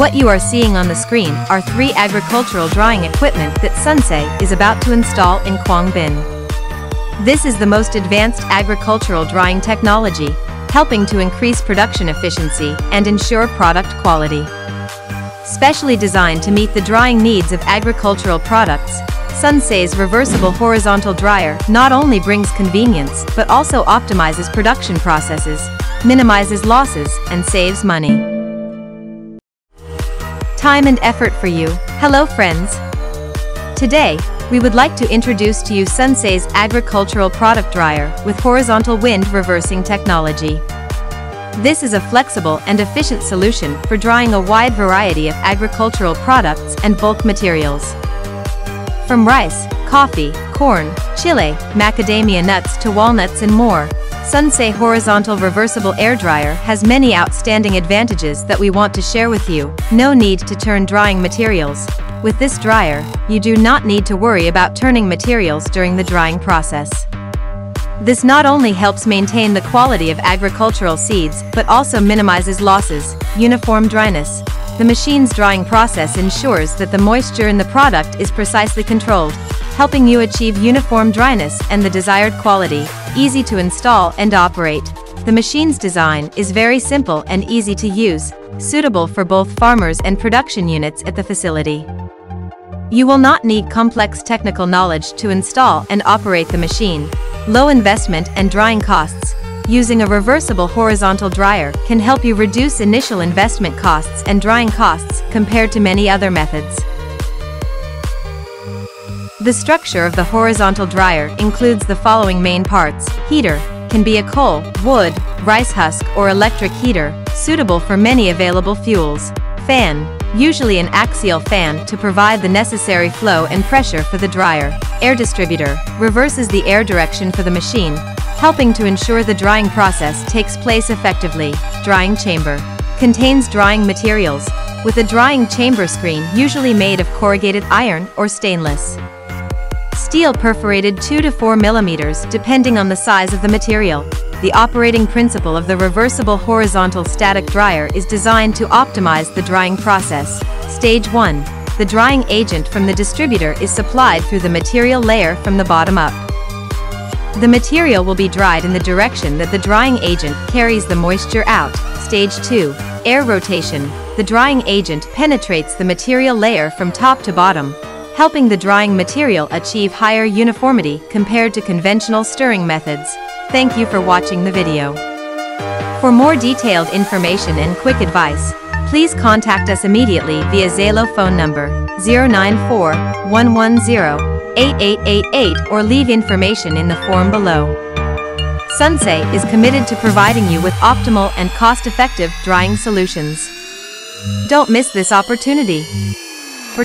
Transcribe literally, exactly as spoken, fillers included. What you are seeing on the screen are three agricultural drying equipment that Sunsay is about to install in Quang Nam. This is the most advanced agricultural drying technology, helping to increase production efficiency and ensure product quality. Specially designed to meet the drying needs of agricultural products, Sunsay's reversible horizontal dryer not only brings convenience but also optimizes production processes, minimizes losses, and saves money. Time and effort for you. Hello friends! Today, we would like to introduce to you Sunsay's agricultural product dryer with horizontal wind reversing technology. This is a flexible and efficient solution for drying a wide variety of agricultural products and bulk materials. From rice, coffee, corn, chili, macadamia nuts to walnuts and more, Sunsay horizontal reversible air dryer has many outstanding advantages that we want to share with you. No need to turn drying materials. With this dryer, you do not need to worry about turning materials during the drying process. This not only helps maintain the quality of agricultural seeds but also minimizes losses, uniform dryness. The machine's drying process ensures that the moisture in the product is precisely controlled, helping you achieve uniform dryness and the desired quality. Easy to install and operate. The machine's design is very simple and easy to use, suitable for both farmers and production units at the facility. You will not need complex technical knowledge to install and operate the machine. Low investment and drying costs. Using a reversible horizontal dryer can help you reduce initial investment costs and drying costs compared to many other methods. The structure of the horizontal dryer includes the following main parts. Heater can be a coal, wood, rice husk or electric heater, suitable for many available fuels. Fan, usually an axial fan to provide the necessary flow and pressure for the dryer. Air distributor reverses the air direction for the machine, helping to ensure the drying process takes place effectively. Drying chamber contains drying materials, with a drying chamber screen usually made of corrugated iron or stainless steel perforated two to four millimeters depending on the size of the material. The operating principle of the reversible horizontal static dryer is designed to optimize the drying process. Stage one. The drying agent from the distributor is supplied through the material layer from the bottom up. The material will be dried in the direction that the drying agent carries the moisture out. Stage two. Air rotation. The drying agent penetrates the material layer from top to bottom, helping the drying material achieve higher uniformity compared to conventional stirring methods. Thank you for watching the video. For more detailed information and quick advice, please contact us immediately via Zalo phone number zero nine four, one one zero, eight eight eight eight or leave information in the form below. Sunsay is committed to providing you with optimal and cost-effective drying solutions. Don't miss this opportunity. For